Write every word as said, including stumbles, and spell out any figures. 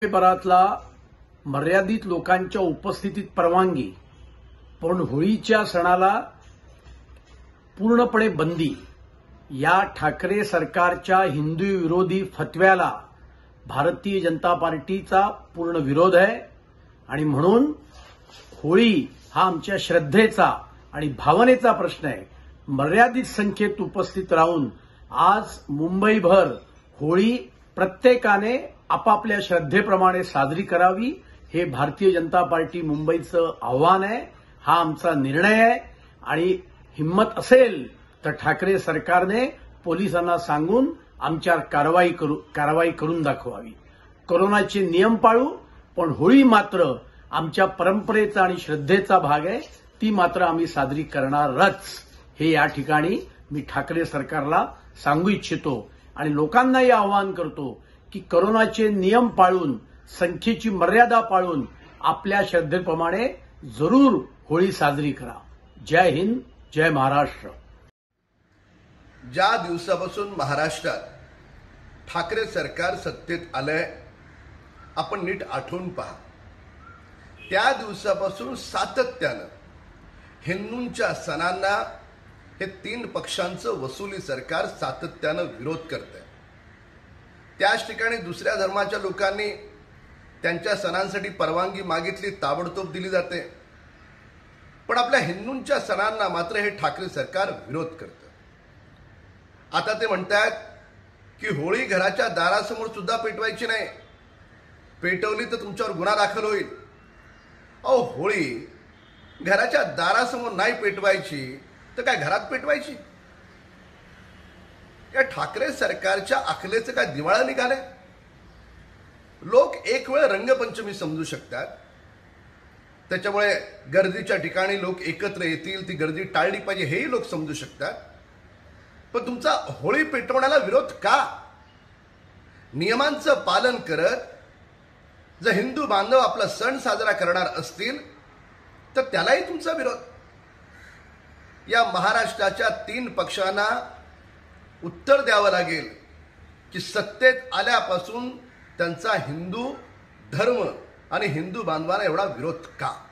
पेपरातला मर्यादित लोकांच्या उपस्थितीत परवानगी, पण होळीच्या सणाला पूर्णपणे बंदी या ठाकरे सरकारच्या हिंदू विरोधी फतव्याला भारतीय जनता पार्टीचा पूर्ण विरोध आहे। आणि म्हणून होळी हा आमच्या श्रद्धेचा आणि भावनेचा प्रश्न आहे। मर्यादित संख्येत उपस्थित राहून आज मुंबईभर होळी प्रत्येकाने आपापल्या श्रद्धेप्रमाणे साजरी करावी, हे भारतीय जनता पार्टी मुंबईचं आव्हान आहे। हा आमचा निर्णय आहे। आणि हिम्मत असेल तर ठाकरे सरकारने पोलिसांना सांगून आमच्यावर कारवाई करू कारवाई करून दाखवावी। कोरोनाचे नियम पाळू, पण होळी मात्र आमच्या परंपरेचा आणि श्रद्धेचा भाग आहे, ती मात्र आम्ही साजरी करणारच, हे या ठिकाणी मी ठाकरे सरकारला सांगू इच्छितो आणि लोकांनाही आवाहन करतो की कोरोनाचे नियम पाळून, संख्येची मर्यादा पाळून आपल्या श्रद्धेप्रमाणे जरूर होळी साजरी करा। जय हिंद, जय महाराष्ट्र। ज्या दिवसापासून महाराष्ट्रात ठाकरे सरकार सत्तेत आलंय, आपण नीट आठवून पहा, त्या दिवसापासून सातत्यानं हिंदूंच्या सणांना हे तीन पक्षांचं वसुली सरकार सातत्यानं विरोध करतंय। त्याच ठिकाणी दुसऱ्या धर्माच्या लोकांनी त्यांच्या सणांसाठी परवानगी मागितली, ताबडतोब दिली जाते, पण आपल्या हिंदूंच्या सणांना मात्र हे ठाकरे सरकार विरोध करतं। आता ते म्हणतात की होळी घराच्या दारासमोर सुद्धा पेटवायची नाही, पेटवली तर तुमच्यावर गुन्हा दाखल होईल। अहो, होळी घराच्या दारासमोर नाही पेटवायची तर काय घरात पेटवायची? या ठाकरे सरकारच्या अकलेचं काय दिवाळा निघालंय? लोक एक वेळ रंगपंचमी समजू शकतात, त्याच्यामुळे गर्दीच्या ठिकाणी लोक एकत्र येतील, ती गर्दी टाळली पाहिजे, हेही लोक समजू शकतात, पण तुमचा होळी पेटवण्याला विरोध का? नियमांचं पालन करत जर हिंदू बांधव आपला सण साजरा करणार असतील तर त्यालाही तुमचा विरोध। या महाराष्ट्राच्या तीन पक्षांना उत्तर द्यावं लागेल की सत्तेत आल्यापासून त्यांचा हिंदू धर्म आणि हिंदू बांधवांना एवढा विरोध का?